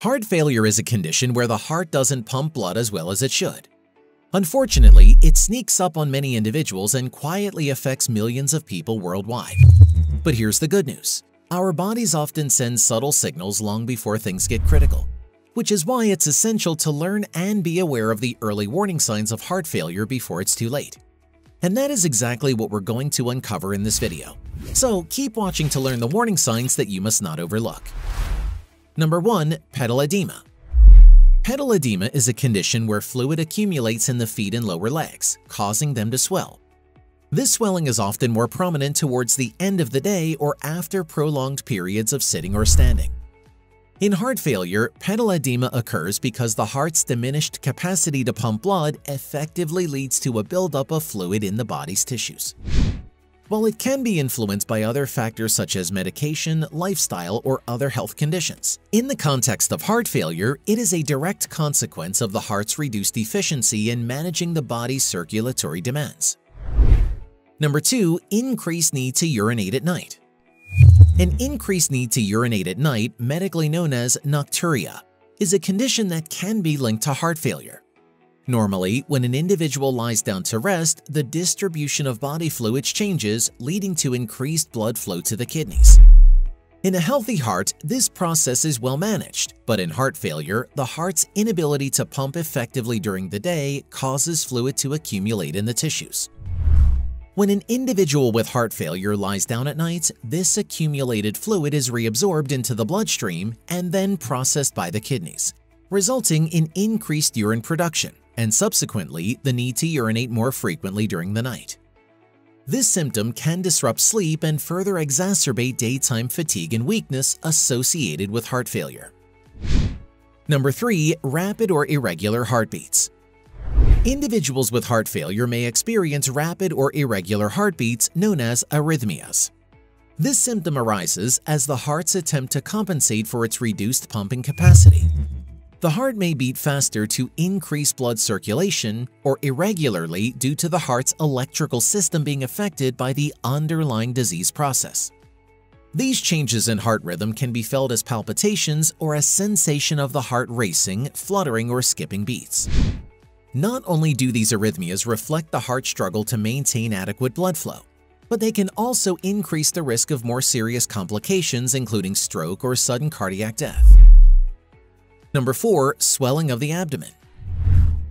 Heart failure is a condition where the heart doesn't pump blood as well as it should. Unfortunately, it sneaks up on many individuals and quietly affects millions of people worldwide. But here's the good news. Our bodies often send subtle signals long before things get critical, which is why it's essential to learn and be aware of the early warning signs of heart failure before it's too late. And that is exactly what we're going to uncover in this video. So keep watching to learn the warning signs that you must not overlook. Number 1. Pedal edema. Pedal edema is a condition where fluid accumulates in the feet and lower legs, causing them to swell. This swelling is often more prominent towards the end of the day or after prolonged periods of sitting or standing. In heart failure, pedal edema occurs because the heart's diminished capacity to pump blood effectively leads to a buildup of fluid in the body's tissues. While it can be influenced by other factors such as medication, lifestyle, or other health conditions, in the context of heart failure, it is a direct consequence of the heart's reduced efficiency in managing the body's circulatory demands. Number 2. Increased need to urinate at night. An increased need to urinate at night, medically known as nocturia, is a condition that can be linked to heart failure. Normally, when an individual lies down to rest, the distribution of body fluids changes, leading to increased blood flow to the kidneys. In a healthy heart, this process is well managed, but in heart failure, the heart's inability to pump effectively during the day causes fluid to accumulate in the tissues. When an individual with heart failure lies down at night, this accumulated fluid is reabsorbed into the bloodstream and then processed by the kidneys, resulting in increased urine production and subsequently the need to urinate more frequently during the night. This symptom can disrupt sleep and further exacerbate daytime fatigue and weakness associated with heart failure. Number 3. Rapid or irregular heartbeats. Individuals with heart failure may experience rapid or irregular heartbeats known as arrhythmias. This symptom arises as the heart's attempt to compensate for its reduced pumping capacity. The heart may beat faster to increase blood circulation or irregularly due to the heart's electrical system being affected by the underlying disease process. These changes in heart rhythm can be felt as palpitations or a sensation of the heart racing, fluttering, or skipping beats. Not only do these arrhythmias reflect the heart's struggle to maintain adequate blood flow, but they can also increase the risk of more serious complications including stroke or sudden cardiac death. Number 4. Swelling of the abdomen.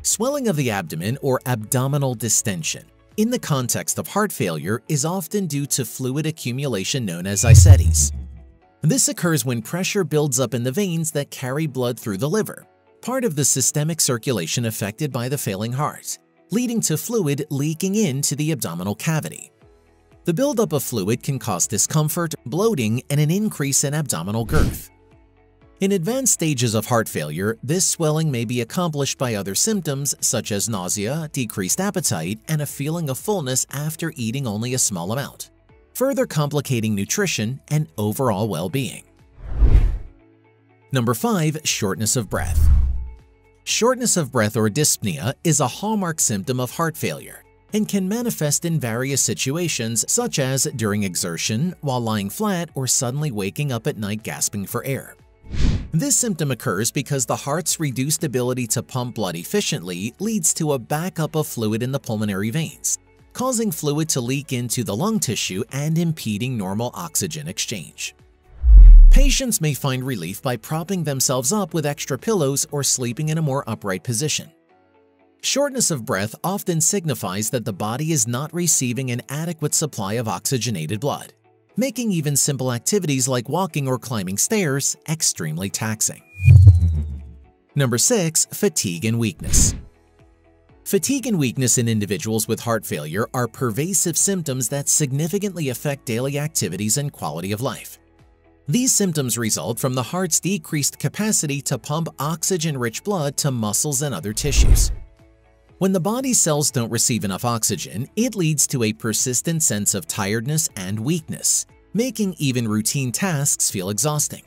Swelling of the abdomen or abdominal distension in the context of heart failure is often due to fluid accumulation known as ascites. This occurs when pressure builds up in the veins that carry blood through the liver, part of the systemic circulation affected by the failing heart, leading to fluid leaking into the abdominal cavity. The buildup of fluid can cause discomfort, bloating, and an increase in abdominal girth. In advanced stages of heart failure, this swelling may be accomplished by other symptoms such as nausea, decreased appetite, and a feeling of fullness after eating only a small amount, further complicating nutrition and overall well-being. Number 5. Shortness of breath. Shortness of breath or dyspnea is a hallmark symptom of heart failure and can manifest in various situations such as during exertion, while lying flat, or suddenly waking up at night gasping for air. This symptom occurs because the heart's reduced ability to pump blood efficiently leads to a backup of fluid in the pulmonary veins, causing fluid to leak into the lung tissue and impeding normal oxygen exchange. Patients may find relief by propping themselves up with extra pillows or sleeping in a more upright position. Shortness of breath often signifies that the body is not receiving an adequate supply of oxygenated blood, making even simple activities like walking or climbing stairs extremely taxing. Number 6. Fatigue and weakness. Fatigue and weakness in individuals with heart failure are pervasive symptoms that significantly affect daily activities and quality of life. These symptoms result from the heart's decreased capacity to pump oxygen-rich blood to muscles and other tissues. When the body's cells don't receive enough oxygen, it leads to a persistent sense of tiredness and weakness, making even routine tasks feel exhausting.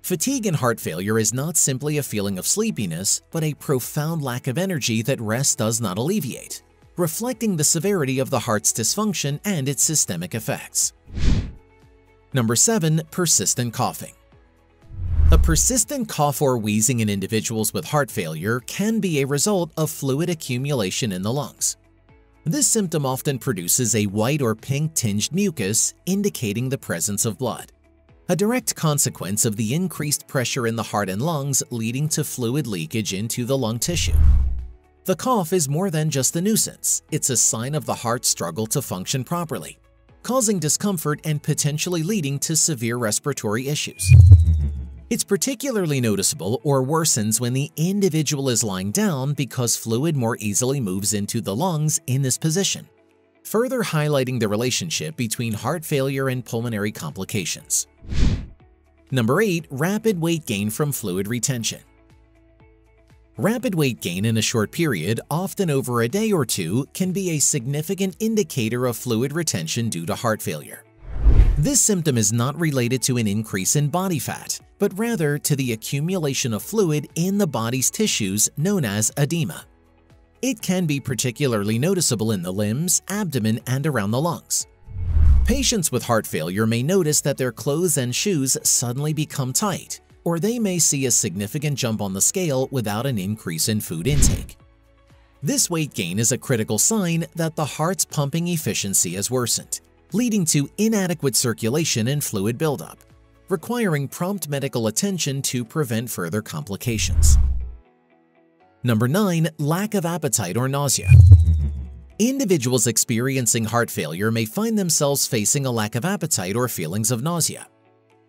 Fatigue in heart failure is not simply a feeling of sleepiness, but a profound lack of energy that rest does not alleviate, reflecting the severity of the heart's dysfunction and its systemic effects. Number 7. Persistent coughing. A persistent cough or wheezing in individuals with heart failure can be a result of fluid accumulation in the lungs. This symptom often produces a white or pink tinged mucus, indicating the presence of blood, a direct consequence of the increased pressure in the heart and lungs leading to fluid leakage into the lung tissue. The cough is more than just a nuisance, it's a sign of the heart's struggle to function properly, causing discomfort and potentially leading to severe respiratory issues. It's particularly noticeable or worsens when the individual is lying down because fluid more easily moves into the lungs in this position, further highlighting the relationship between heart failure and pulmonary complications. Number 8. Rapid weight gain from fluid retention. Rapid weight gain in a short period, often over a day or two, can be a significant indicator of fluid retention due to heart failure. This symptom is not related to an increase in body fat, but rather to the accumulation of fluid in the body's tissues known as edema. It can be particularly noticeable in the limbs, abdomen, and around the lungs. Patients with heart failure may notice that their clothes and shoes suddenly become tight, or they may see a significant jump on the scale without an increase in food intake. This weight gain is a critical sign that the heart's pumping efficiency has worsened, leading to inadequate circulation and fluid buildup, requiring prompt medical attention to prevent further complications. Number 9. Lack of appetite or nausea. Individuals experiencing heart failure may find themselves facing a lack of appetite or feelings of nausea.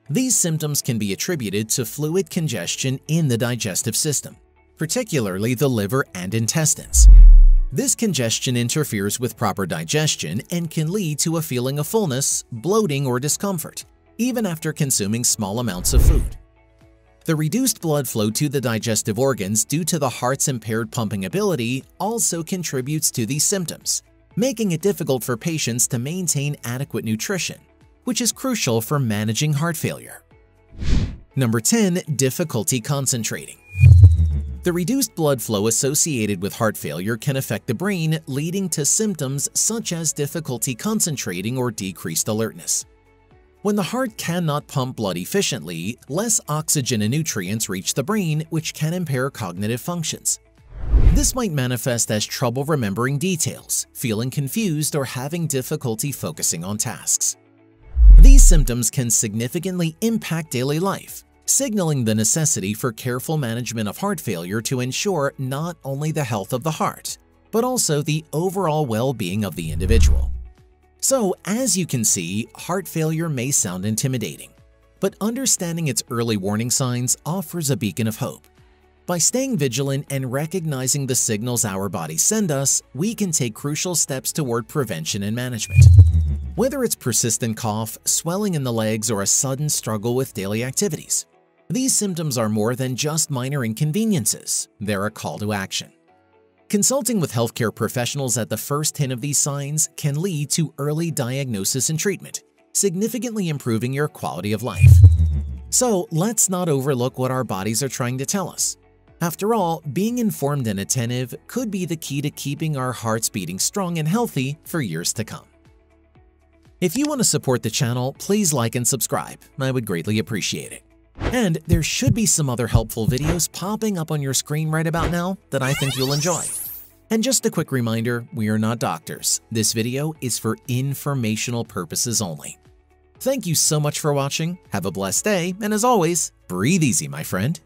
These symptoms can be attributed to fluid congestion in the digestive system, particularly the liver and intestines. This congestion interferes with proper digestion and can lead to a feeling of fullness, bloating, or discomfort, even after consuming small amounts of food. The reduced blood flow to the digestive organs due to the heart's impaired pumping ability also contributes to these symptoms, making it difficult for patients to maintain adequate nutrition, which is crucial for managing heart failure. Number 10. Difficulty concentrating. The reduced blood flow associated with heart failure can affect the brain, leading to symptoms such as difficulty concentrating or decreased alertness. When the heart cannot pump blood efficiently, less oxygen and nutrients reach the brain, which can impair cognitive functions. This might manifest as trouble remembering details, feeling confused, or having difficulty focusing on tasks. These symptoms can significantly impact daily life, signaling the necessity for careful management of heart failure to ensure not only the health of the heart, but also the overall well-being of the individual. So, as you can see, heart failure may sound intimidating, but understanding its early warning signs offers a beacon of hope. By staying vigilant and recognizing the signals our bodies send us, we can take crucial steps toward prevention and management. Whether it's persistent cough, swelling in the legs, or a sudden struggle with daily activities, these symptoms are more than just minor inconveniences, they're a call to action. Consulting with healthcare professionals at the first hint of these signs can lead to early diagnosis and treatment, significantly improving your quality of life. So let's not overlook what our bodies are trying to tell us. After all, being informed and attentive could be the key to keeping our hearts beating strong and healthy for years to come. If you want to support the channel, please like and subscribe. I would greatly appreciate it. And there should be some other helpful videos popping up on your screen right about now that I think you'll enjoy. And just a quick reminder, we are not doctors. This video is for informational purposes only. Thank you so much for watching, have a blessed day, and as always, breathe easy, my friend.